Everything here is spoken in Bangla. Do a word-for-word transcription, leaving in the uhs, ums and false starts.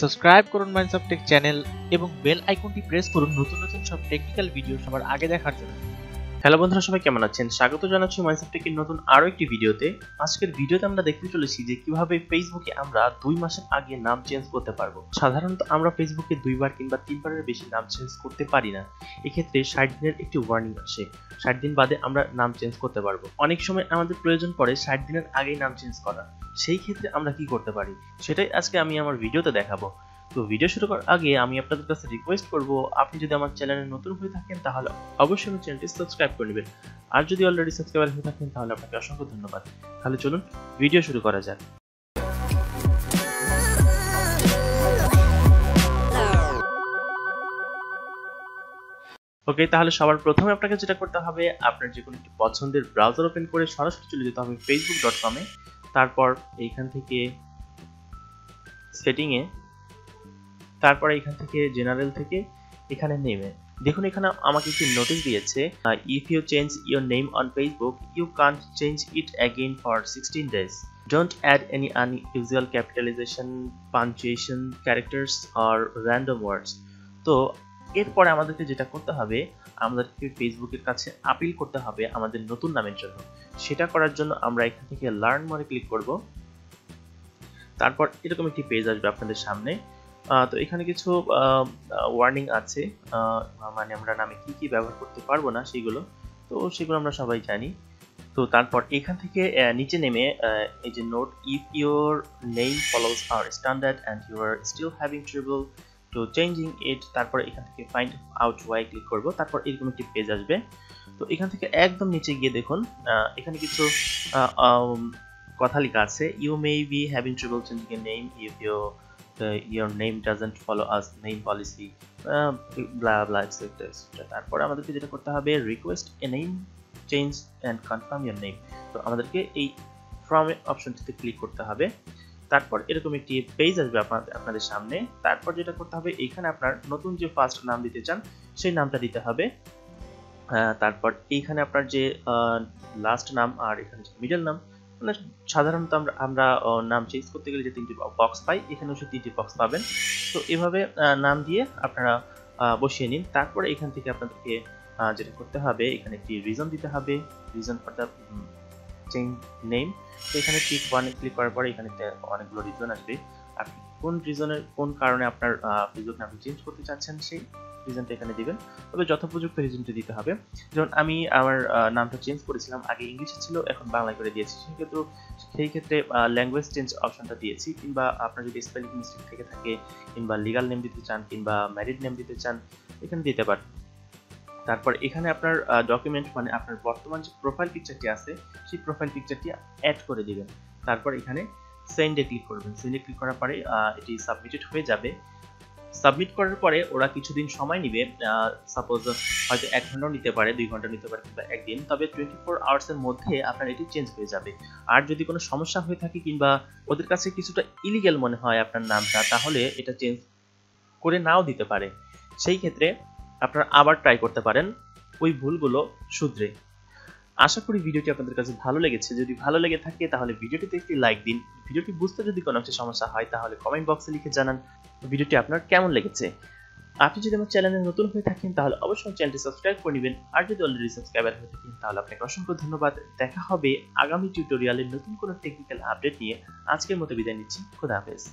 সাবস্ক্রাইব করুন মাইন্স অফ টেক চ্যানেল এবং বেল আইকনটি প্রেস করুন নতুন নতুন সব টেকনিক্যাল ভিডিও সবার আগে দেখার জন্য। হ্যালো বন্ধুরা, সবাই কেমন আছেন? স্বাগত জানাচ্ছি মাইন্স অফ টেকের নতুন আরো একটি ভিডিওতে। আজকের ভিডিওতে আমরা দেখতে চলেছি যে কিভাবে ফেসবুকে আমরা দুই মাসের আগে নাম চেঞ্জ করতে পারবো। সাধারণত আমরা ফেসবুকে দুইবার কিংবা তিনবারের বেশি নাম চেঞ্জ করতে পারি না। এক্ষেত্রে ষাট দিনের একটি ওয়ার্নিং আসে, ষাট দিন বাদে আমরা নাম চেঞ্জ করতে পারবো। অনেক সময় আমাদের প্রয়োজন পড়ে ষাট দিনের আগেই নাম চেঞ্জ করা, সেই ক্ষেত্রে আমরা কি করতে পারি সেটাই আজকে আমি আমার ভিডিওতে দেখাবো। তো ভিডিও শুরু করার আগে আমি আপনাদের কাছে রিকোয়েস্ট করব, আপনি যদি আমার চ্যানেলে নতুন হয়ে থাকেন তাহলে অবশ্যই আমার চ্যানেলটি সাবস্ক্রাইব করে নেবেন, আর যদি অলরেডি সাবস্ক্রাইবার হয়ে থাকেন তাহলে আপনাকে অসংখ্য ধন্যবাদ। তাহলে চলুন ভিডিও শুরু করা যাক। ওকে, তাহলে সবার প্রথমে আপনাকে যেটা করতে হবে, আপনার যে কোনো একটি পছন্দের ব্রাউজার ওপেন করে সরাসরি চলে যেতে হবে ফেসবুক ডট কম এ। তারপর এইখান থেকে সেটিংয়ে, তারপরে এখান থেকে জেনারেল থেকে এখানে নেমে দেখুন এখানে আমাকে একটি নোটিশ দিয়েছে, if you change your name on Facebook you can't change it again for sixteen days, don't add any unusual capitalisation, punctuation, characters or random words. তো এরপরে আমাদেরকে যেটা করতে হবে, আমাদেরকে ফেসবুকের কাছে আপিল করতে হবে আমাদের নতুন নামের জন্য। সেটা করার জন্য আমরা এখান থেকে লার্ন মোরে ক্লিক করব। তারপর এরকম একটি পেজ আসবে আপনাদের সামনে। তো এখানে কিছু ওয়ার্নিং আছে, মানে আমরা নামে কি কি ব্যবহার করতে পারবো না সেগুলো, তো সেগুলো আমরা সবাই জানি। তো তারপর এখান থেকে নিচে নেমে এই যে note, if your name follows our standard and you are still having trouble to changing it, তারপর এখান থেকে ফাইন্ড আউট ওয়াই ক্লিক করবো। তারপর এরকম একটি পেজ আসবে। তো এখান থেকে একদম নিচে গিয়ে দেখুন এখানে কিছু কথা লেখা আছে, you may be having trouble changing your name if you Uh, your name doesn't follow us name policy, uh, blah blah et cetera. তারপরে আমাদেরকে যেটা করতে হবে, request a name change and confirm your name. তো আমাদেরকে এই from অপশনটিতে ক্লিক করতে হবে। তারপর এরকম একটি পেজ আসবে আপনাদের আপনাদের সামনে। তারপর যেটা করতে হবে, এখানে আপনার নতুন যে ফার্স্ট নাম দিতে চান সেই নামটা দিতে হবে। তারপর এইখানে আপনার যে লাস্ট নাম আর এখানে যে মিডল নাম, মানে সাধারণত আমরা আমরা নাম চেঞ্জ করতে গেলে যে তিনটি বক্স পাই, এখানেও সে তিনটি বক্স পাবেন। তো এভাবে নাম দিয়ে আপনারা বসিয়ে নিন। তারপরে এখান থেকে আপনাদেরকে যেটা করতে হবে, এখানে একটি রিজন দিতে হবে, reason for the change name. তো এখানে ক্লিক ওয়ানে ক্লিক করার পরে এখানে অনেকগুলো রিজন আসবে, আপনি কোন রিজনের কোন কারণে আপনার ফেসবুক নাম চেঞ্জ করতে চাচ্ছেন সেই রিজনটা এখানে দিবেন, তবে যথোপযুক্ত রিজনটি দিতে হবে। যেমন আমি আমার নামটা চেঞ্জ করেছিলাম, আগে ইংলিশে ছিল, এখন বাংলায় করে দিয়েছি, সেক্ষেত্রে সেই ক্ষেত্রে ল্যাঙ্গুয়েজ চেঞ্জ অপশনটা দিয়েছি। কিংবা আপনার যদি স্পেলিং মিস্টেক থেকে থাকে, কিংবা লিগাল নেম দিতে চান, কিংবা ম্যারিড নেম দিতে চান, এখানে দিতে পারেন। তারপর এখানে আপনার ডকুমেন্ট, মানে আপনার বর্তমান যে প্রোফাইল পিকচারটি আছে সেই প্রোফাইল পিকচারটি অ্যাড করে দিবেন। তারপর এখানে সেন্ডে ক্লিক করবেন। সেন্ডে ক্লিক করার পরে এটি সাবমিটেড হয়ে যাবে। সাবমিট করার পরে ওরা কিছুদিন সময় নেবে, সাপোজ হয়তো এক ঘন্টাও নিতে পারে, দুই ঘন্টা নিতে পারে, কিংবা একদিন, তবে টোয়েন্টি ফোর আওয়ার্সের মধ্যে আপনার এটি চেঞ্জ হয়ে যাবে। আর যদি কোনো সমস্যা হয়ে থাকে কিংবা ওদের কাছে কিছুটা ইলিগ্যাল মনে হয় আপনার নামটা, তাহলে এটা চেঞ্জ করে নাও দিতে পারে। সেই ক্ষেত্রে আপনারা আবার ট্রাই করতে পারেন ওই ভুলগুলো শুধরে। আশা করি ভিডিওটি আপনাদের কাছে ভালো লেগেছে। যদি ভালো লেগে থাকে তাহলে ভিডিওটিতে একটি লাইক দিন। ভিডিওটি বুঝতে যদি কোনো একটা সমস্যা হয় তাহলে কমেন্ট বক্সে লিখে জানান ভিডিওটি আপনার কেমন লেগেছে। আপনি যদি আমার চ্যানেলে নতুন হয়ে থাকেন তাহলে অবশ্যই চ্যানেলটি সাবস্ক্রাইব করে নেবেন, আর যদি অলরেডি সাবস্ক্রাইবার হয়ে থাকেন তাহলে আপনাকে অসংখ্য ধন্যবাদ। দেখা হবে আগামী টিউটোরিয়ালে নতুন কোনো টেকনিক্যাল আপডেট নিয়ে। আজকের মতো বিদায় নিচ্ছি, খোদা হাফেজ।